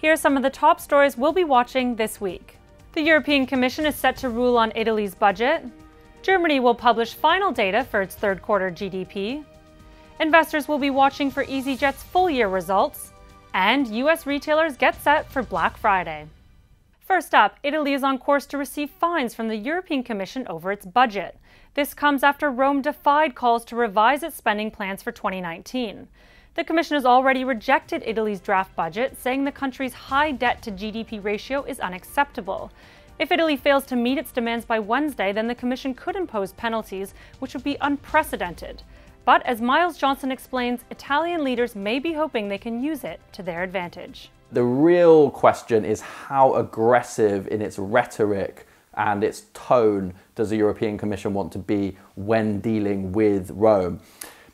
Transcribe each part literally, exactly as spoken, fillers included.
Here are some of the top stories we'll be watching this week. The European Commission is set to rule on Italy's budget. Germany will publish final data for its third quarter G D P. Investors will be watching for EasyJet's full-year results. And U S retailers get set for Black Friday. First up, Italy is on course to receive fines from the European Commission over its budget. This comes after Rome defied calls to revise its spending plans for twenty nineteen. The Commission has already rejected Italy's draft budget, saying the country's high debt-to-G D P ratio is unacceptable. If Italy fails to meet its demands by Wednesday, then the Commission could impose penalties, which would be unprecedented. But as Miles Johnson explains, Italian leaders may be hoping they can use it to their advantage. The real question is how aggressive in its rhetoric and its tone does the European Commission want to be when dealing with Rome?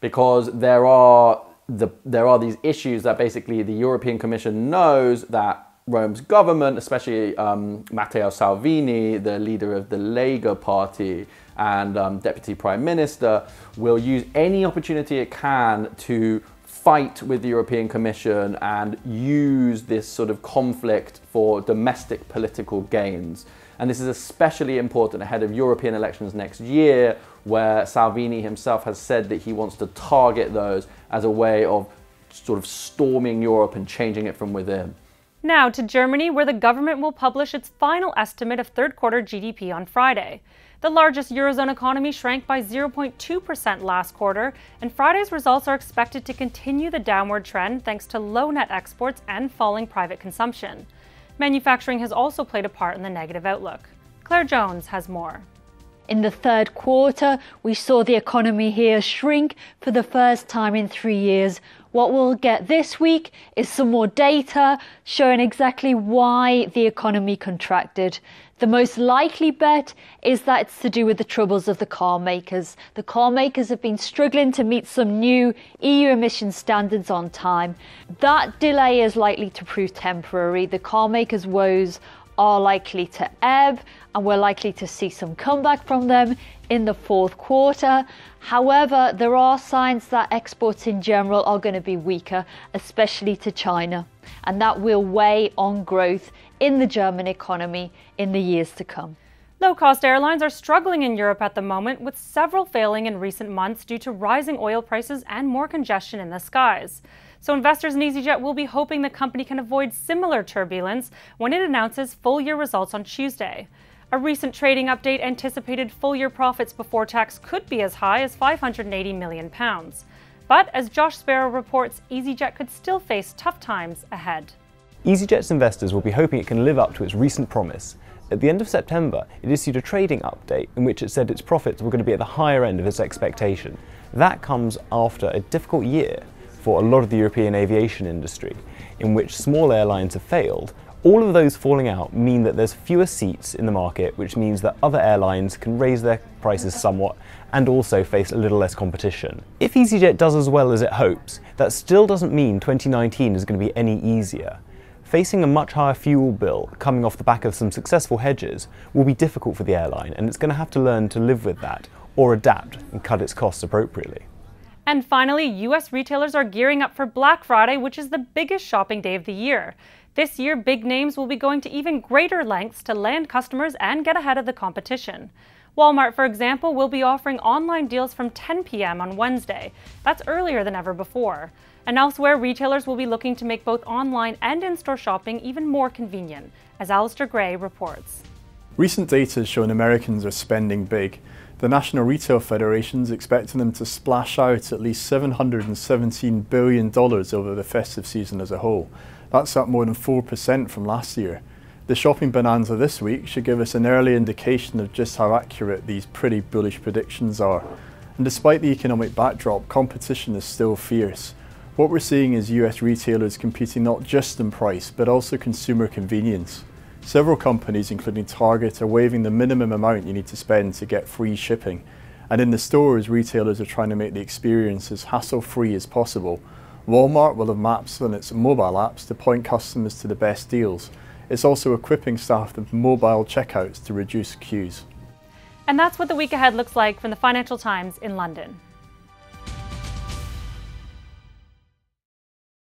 Because there are, the, there are these issues that basically the European Commission knows that Rome's government, especially um, Matteo Salvini, the leader of the Lega party and um, deputy prime minister, will use any opportunity it can to fight with the European Commission and use this sort of conflict for domestic political gains. And this is especially important ahead of European elections next year, where Salvini himself has said that he wants to target those as a way of sort of storming Europe and changing it from within. Now to Germany, where the government will publish its final estimate of third quarter G D P on Friday. The largest Eurozone economy shrank by zero point two percent last quarter, and Friday's results are expected to continue the downward trend thanks to low net exports and falling private consumption. Manufacturing has also played a part in the negative outlook. Claire Jones has more. In the third quarter, we saw the economy here shrink for the first time in three years. What we'll get this week is some more data showing exactly why the economy contracted. The most likely bet is that it's to do with the troubles of the car makers. The car makers have been struggling to meet some new E U emission standards on time. That delay is likely to prove temporary. The car makers' woes are likely to ebb, and we're likely to see some comeback from them in the fourth quarter. However, there are signs that exports in general are going to be weaker, especially to China, and that will weigh on growth in the German economy in the years to come. Low-cost airlines are struggling in Europe at the moment, with several failing in recent months due to rising oil prices and more congestion in the skies. So investors in EasyJet will be hoping the company can avoid similar turbulence when it announces full-year results on Tuesday. A recent trading update anticipated full-year profits before tax could be as high as five hundred and eighty million pounds. But as Josh Sparrow reports, EasyJet could still face tough times ahead. EasyJet's investors will be hoping it can live up to its recent promise. At the end of September, it issued a trading update in which it said its profits were going to be at the higher end of its expectation. That comes after a difficult year for a lot of the European aviation industry, in which small airlines have failed. All of those falling out mean that there's fewer seats in the market, which means that other airlines can raise their prices somewhat and also face a little less competition. If EasyJet does as well as it hopes, that still doesn't mean twenty nineteen is going to be any easier. Facing a much higher fuel bill coming off the back of some successful hedges will be difficult for the airline, and it's going to have to learn to live with that or adapt and cut its costs appropriately. And finally, U S retailers are gearing up for Black Friday, which is the biggest shopping day of the year. This year, big names will be going to even greater lengths to land customers and get ahead of the competition. Walmart, for example, will be offering online deals from ten p m on Wednesday. That's earlier than ever before. And elsewhere, retailers will be looking to make both online and in-store shopping even more convenient, as Alistair Gray reports. Recent data has shown Americans are spending big. The National Retail Federation is expecting them to splash out at least seven hundred and seventeen billion dollars over the festive season as a whole. That's up more than four percent from last year. The shopping bonanza this week should give us an early indication of just how accurate these pretty bullish predictions are. And despite the economic backdrop, competition is still fierce. What we're seeing is U S retailers competing not just in price, but also consumer convenience. Several companies, including Target, are waiving the minimum amount you need to spend to get free shipping. And in the stores, retailers are trying to make the experience as hassle-free as possible. Walmart will have maps on its mobile apps to point customers to the best deals. It's also equipping staff with mobile checkouts to reduce queues. And that's what the week ahead looks like from the Financial Times in London.